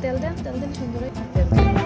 tell them, tell them.